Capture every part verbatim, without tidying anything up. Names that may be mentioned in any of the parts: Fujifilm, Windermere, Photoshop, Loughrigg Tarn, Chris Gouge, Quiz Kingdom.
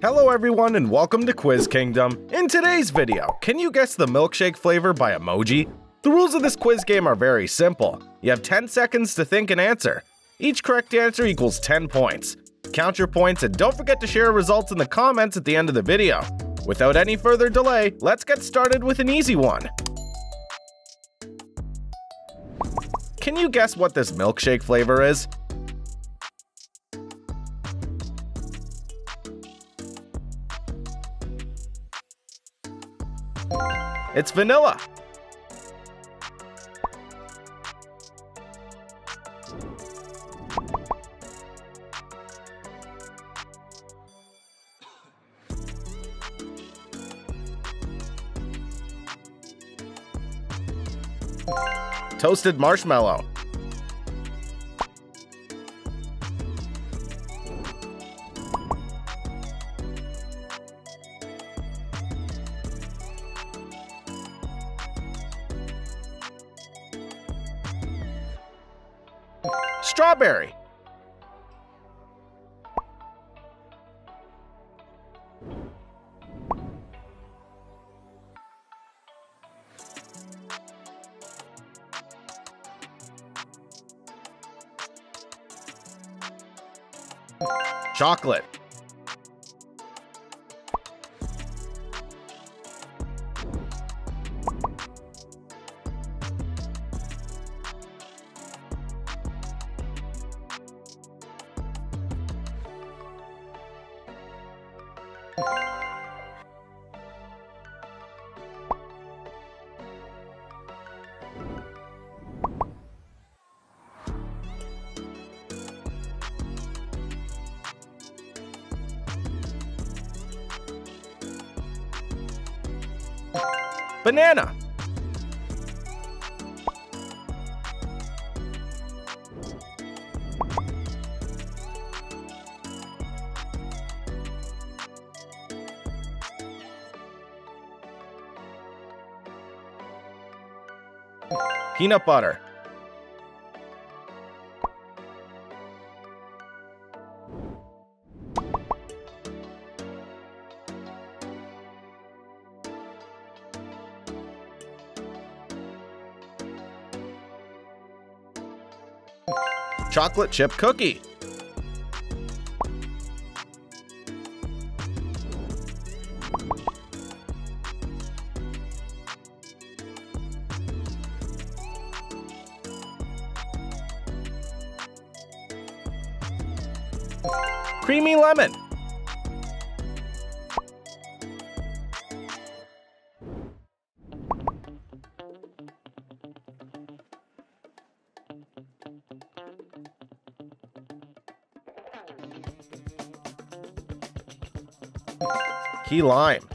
Hello everyone and welcome to Quiz Kingdom. In today's video, can you guess the milkshake flavor by emoji? The rules of this quiz game are very simple. You have ten seconds to think and answer. Each correct answer equals ten points. Count your points and don't forget to share results in the comments at the end of the video. Without any further delay, let's get started with an easy one. Can you guess what this milkshake flavor is? It's vanilla. Toasted marshmallow. Strawberry. Chocolate. Banana. Peanut butter. Chocolate chip cookie. Creamy lemon. Key lime.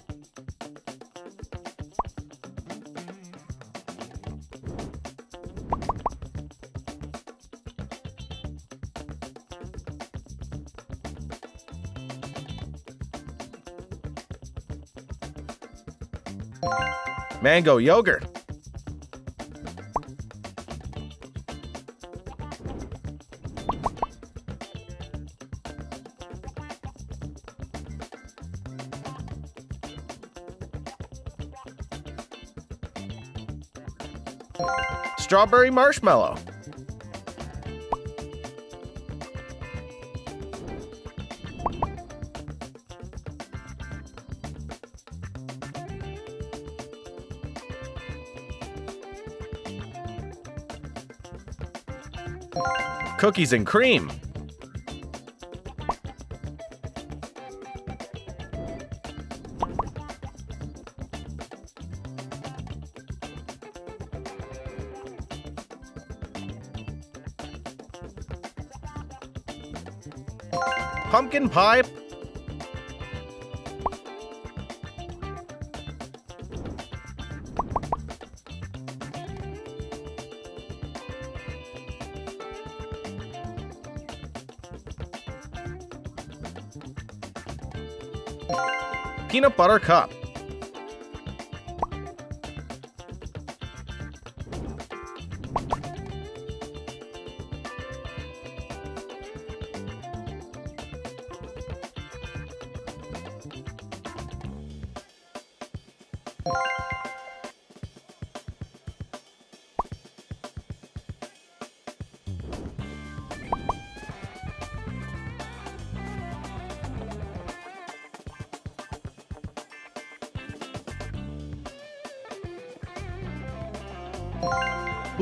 Mango yogurt. Strawberry marshmallow. Cookies and cream. Pumpkin pie. Peanut butter cup.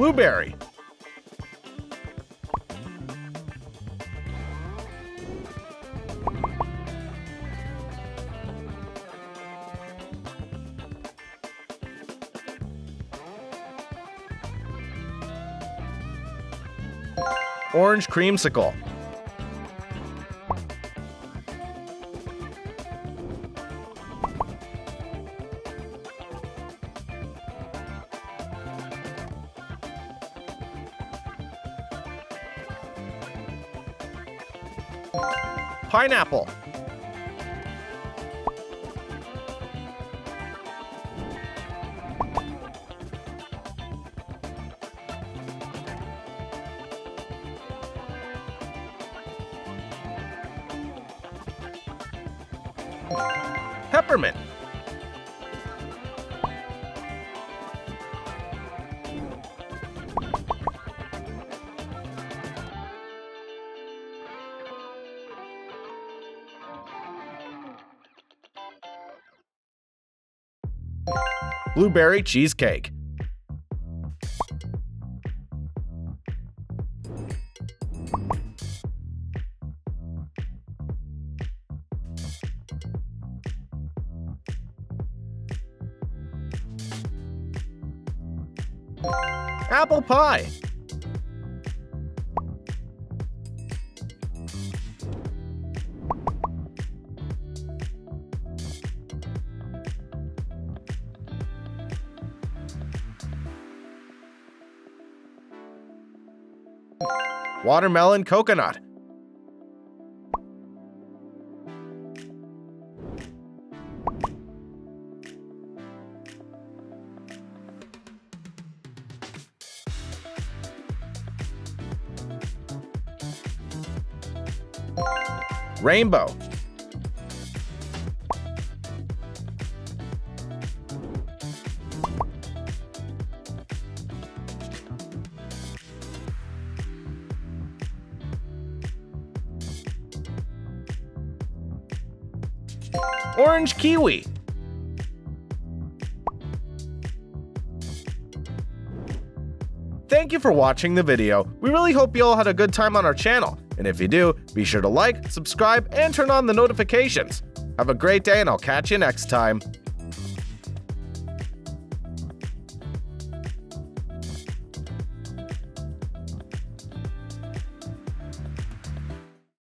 Blueberry. Orange creamsicle. Pineapple. Peppermint. Blueberry cheesecake. Apple pie. Watermelon coconut. Rainbow. Orange kiwi. Thank you for watching the video. We really hope you all had a good time on our channel. And if you do, be sure to like, subscribe, and turn on the notifications. Have a great day, and I'll catch you next time.